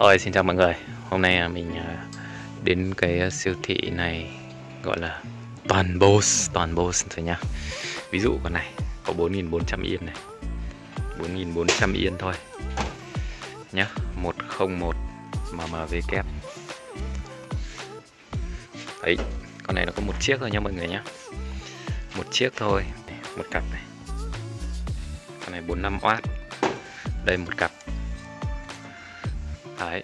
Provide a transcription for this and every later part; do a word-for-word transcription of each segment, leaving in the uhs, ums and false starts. Rồi, xin chào mọi người. Hôm nay mình đến cái siêu thị này gọi là toàn Bose, toàn Bose thôi nhá. Ví dụ con này có bốn nghìn bốn trăm yên này, bốn nghìn bốn trăm yên thôi nhá, một không một M M W. Đấy, con này nó có một chiếc thôi nhá mọi người nhá, một chiếc thôi, một cặp này. Con này bốn mươi lăm oát, đây một cặp. Đấy,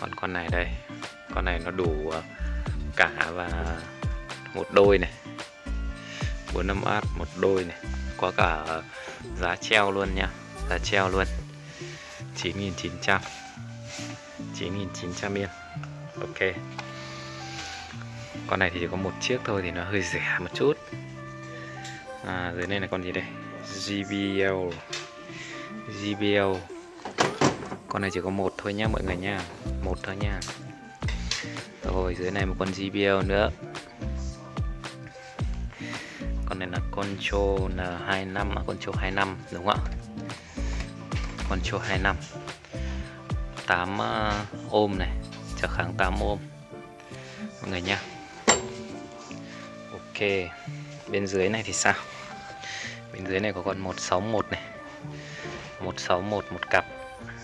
còn con này đây, con này nó đủ cả và một đôi này, bốn mươi lăm oát một đôi này, có cả giá treo luôn nhá, giá treo luôn, chín nghìn chín trăm, chín nghìn chín trăm yên. Ok, con này thì chỉ có một chiếc thôi thì nó hơi rẻ một chút. À, dưới đây là con gì đây, G B L, G B L. Con này chỉ có một thôi nhá mọi người nha, một thôi nha. Rồi dưới này một con G B L nữa. Con này là Control N hai mươi lăm, Control hai mươi lăm đúng không ạ? Control hai mươi lăm, tám ôm này, trở kháng tám ôm mọi người nha. Ok, bên dưới này thì sao? Bên dưới này có con một sáu một này, một sáu một một cặp,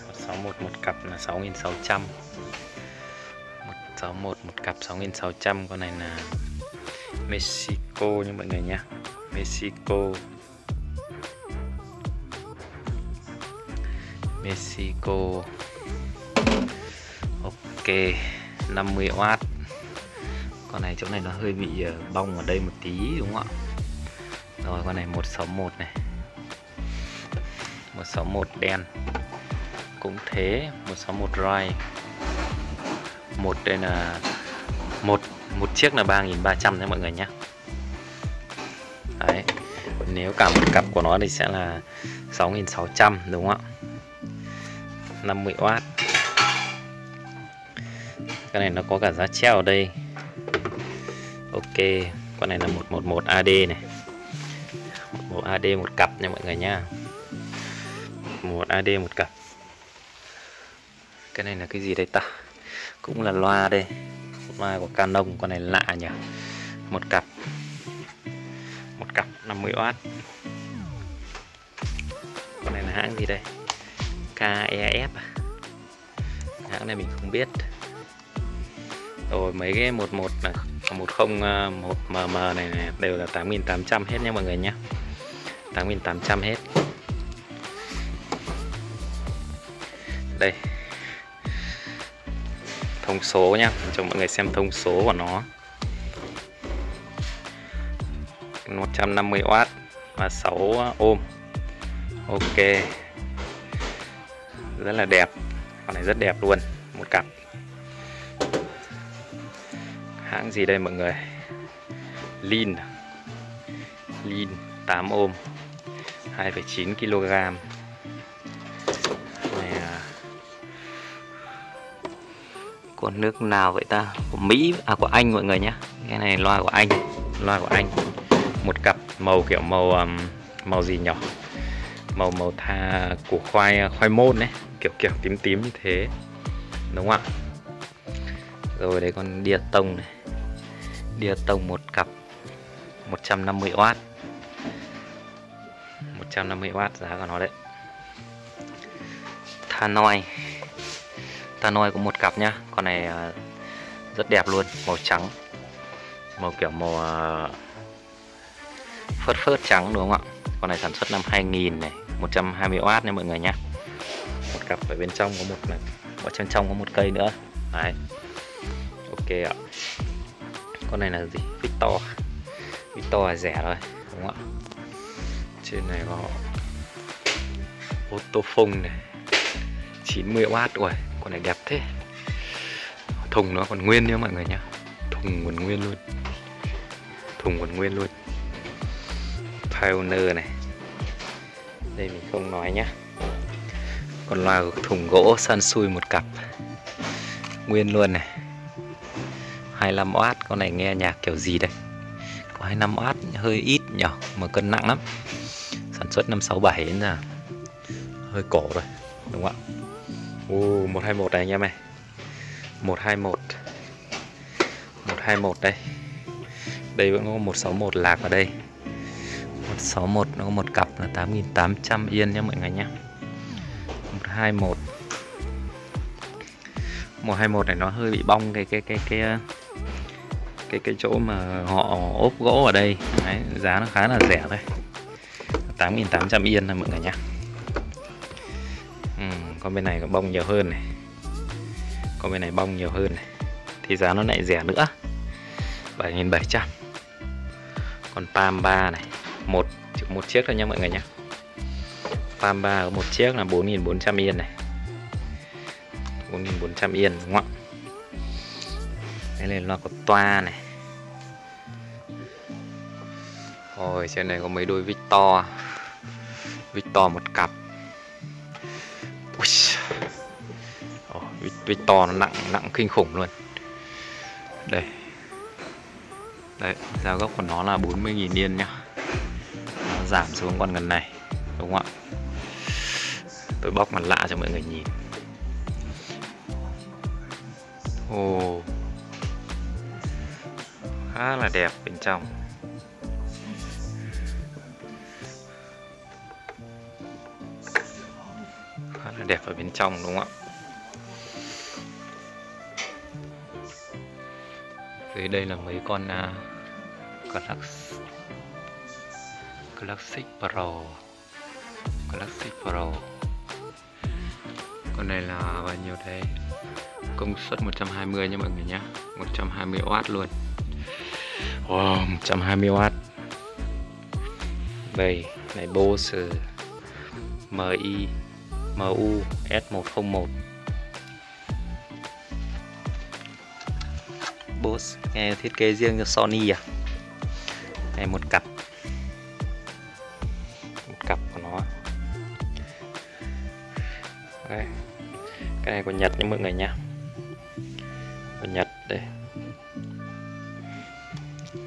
một sáu một một cặp là sáu nghìn sáu trăm, một sáu một một cặp sáu nghìn sáu trăm. Con này là Mexico nha mọi người nha, Mexico, Mexico. Ok, năm mươi oát. Con này chỗ này nó hơi bị bong ở đây một tí đúng không ạ? Rồi con này một sáu một này, một sáu một đen cũng thế, một sáu một ray. Một đây là một một chiếc là ba nghìn ba trăm nha mọi người nhá. Đấy, nếu cả một cặp của nó thì sẽ là sáu nghìn sáu trăm đúng không ạ? năm mươi oát. Cái này nó có cả giá treo ở đây. Ok, con này là một một một A D này. một A D một cặp nha mọi người nhá. một A D một cặp. Cái này là cái gì đây ta? Cũng là loa đây, loa của Canon. Con này lạ nhỉ, một cặp, một cặp năm mươi oát. Con này là hãng gì đây? K E F, hãng này mình không biết. Rồi mấy cái một một này, một không một M M này, này đều là tám nghìn tám trăm hết nha mọi người nhé, tám nghìn tám trăm hết. Đây, thông số nha, cho mọi người xem thông số của nó. Một trăm năm mươi oát và sáu ôm. Ok, rất là đẹp, con này rất đẹp luôn, một cặp. Hãng gì đây mọi người? Lin, Lin tám ôm, hai phẩy chín ki lô gam. Của nước nào vậy ta? Của Mỹ à, của Anh mọi người nhé. Cái này loa của Anh, loa của Anh. Một cặp, màu kiểu màu màu gì nhỏ, màu màu tha của khoai khoai môn đấy, kiểu kiểu tím tím như thế đúng không ạ? Rồi đấy, con đĩa tông này, đĩa tông một cặp, một trăm năm mươi oát, một trăm năm mươi oát giá của nó đấy. Tannoy, Tannoy có một cặp nhá. Con này rất đẹp luôn, màu trắng, màu kiểu màu phớt phớt trắng đúng không ạ? Con này sản xuất năm hai nghìn này, một trăm hai mươi oát nha mọi người nhá. Một cặp, ở bên trong có một này, ở trong trong có một cây nữa. Đấy, ok ạ. Con này là gì? Victor, Victor là rẻ rồi đúng không ạ? Trên này có Otofong này, chín mươi oát rồi. Con này đẹp thế, thùng nó còn nguyên nữa mọi người nhá, thùng còn nguyên luôn, thùng còn nguyên luôn. Pioneer này, đây mình không nói nhá. Còn loa thùng gỗ Sansui một cặp, nguyên luôn này, hai mươi lăm oát. Con này nghe nhạc kiểu gì đây? Có hai mươi lăm oát hơi ít nhỏ, mà cân nặng lắm. Sản xuất năm sáu bảy đến giờ, hơi cổ rồi đúng không ạ? Ồ, một hai một này anh em này, một hai một, một hai một đây. Đây vẫn có một sáu một lạc vào đây. Một sáu một nó có một cặp là tám nghìn tám trăm yên nhé mọi người nhé. Một hai một, một hai một này nó hơi bị bong cái cái cái cái cái cái chỗ mà họ ốp gỗ ở đây. Đấy, giá nó khá là rẻ đây, tám nghìn tám trăm yên này mọi người nhé. Con bên này có bông nhiều hơn này, con bên này bông nhiều hơn này, thì giá nó lại rẻ nữa, bảy nghìn bảy trăm. Còn Palm ba này, một một chiếc thôi nha mọi người nhé. Palm ba có một chiếc là bốn nghìn bốn trăm yên này, bốn nghìn bốn trăm yên đúng không ạ? Đây là loa của Toa này. Rồi trên này có mấy đôi Victor, Victor một cặp. Oh, Victor nó nặng nặng kinh khủng luôn. Đây, đấy, giá gốc của nó là bốn mươi nghìn yên nhá. Nó giảm xuống con gần này, đúng không ạ? Tôi bóc mặt lạ cho mọi người nhìn. Ồ, oh, khá là đẹp bên trong. Đẹp ở bên trong đúng không ạ? Dưới đây là mấy con uh, Galaxy, Galaxy Pro, Galaxy Pro. Con này là bao nhiêu đây? Công suất một trăm hai mươi nha mọi người nhé, một trăm hai mươi oát luôn. Wow, một trăm hai mươi oát. Đây này Bose em i em u S một không một, Bose nghe thiết kế riêng cho Sony à. Đây một cặp, một cặp của nó. Đây, cái này của Nhật nha mọi người nhá, của Nhật đây,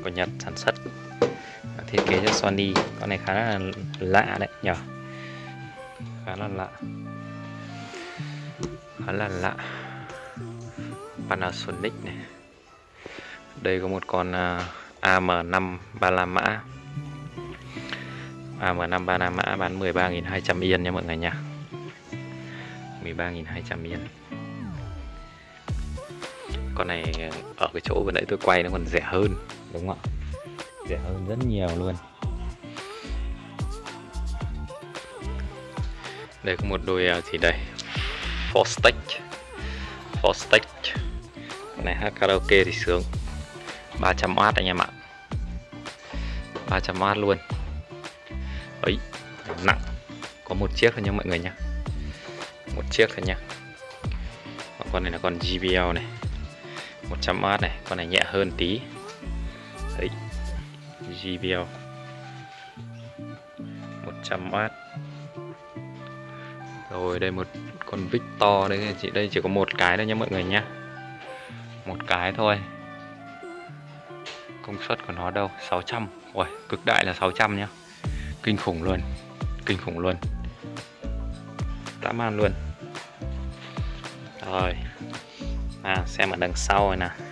của Nhật sản xuất, thiết kế cho Sony. Con này khá là lạ đấy nhỉ, khá là lạ, khá là lạ. Panasonic này. Đây có một con uh, A M năm ba mươi lăm mã, A M năm ba mươi lăm mã bán mười ba nghìn hai trăm yên nha mọi người nha, mười ba nghìn hai trăm yên. Con này ở cái chỗ vừa nãy tôi quay nó còn rẻ hơn đúng không ạ? Rẻ hơn rất nhiều luôn. Đây có một đôi gì đây, Fortech, Fortech này hát karaoke thì sướng, ba trăm oát anh em ạ, ba trăm oát luôn. Ấy nặng, có một chiếc thôi nha mọi người nhá, một chiếc thôi nha. Con này là con giê bê lờ này, một trăm oát này, con này nhẹ hơn tí. Đấy, giê bê lờ một trăm oát. Rồi đây một con Victor đấy chị, đây chỉ có một cái thôi nha mọi người nhá, một cái thôi. Công suất của nó đâu, sáu trăm. Ôi, cực đại là sáu trăm nhá, kinh khủng luôn, kinh khủng luôn, dã man luôn. Rồi, à, xem ở đằng sau này nè,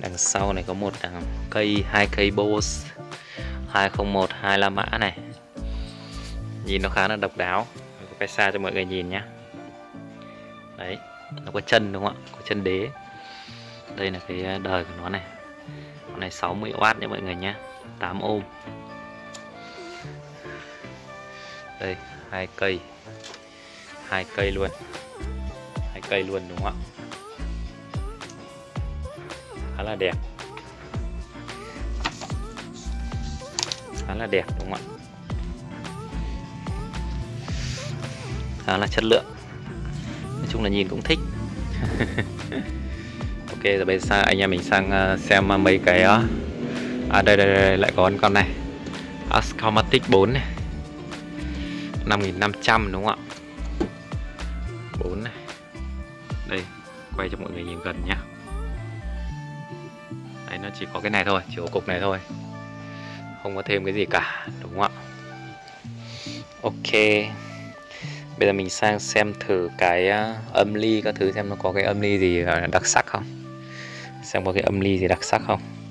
đằng sau này có một đằng cây, hai cây Bose hai không một hai lăm mã này, nhìn nó khá là độc đáo. Quay xa cho mọi người nhìn nhé. Đấy, nó có chân đúng không ạ? Có chân đế. Đây là cái đời của nó này. Con này sáu mươi oát nha mọi người nhé, tám ôm. Đây, hai cây, hai cây luôn, hai cây luôn đúng không ạ? Khá là đẹp, khá là đẹp đúng không ạ? Đó là chất lượng, nói chung là nhìn cũng thích. Ok, giờ bây giờ anh em mình sang xem mấy cái đó. À đây, đây đây lại có con này, Ascomatic bốn này, năm nghìn năm trăm đúng không ạ? bốn này. Đây, quay cho mọi người nhìn gần nhá. Đấy, nó chỉ có cái này thôi, chỉ có cục này thôi, không có thêm cái gì cả đúng không ạ? Ok, Bây giờ mình sang xem thử cái âm ly các thứ, xem nó có cái âm ly gì đặc sắc không, xem có cái âm ly gì đặc sắc không.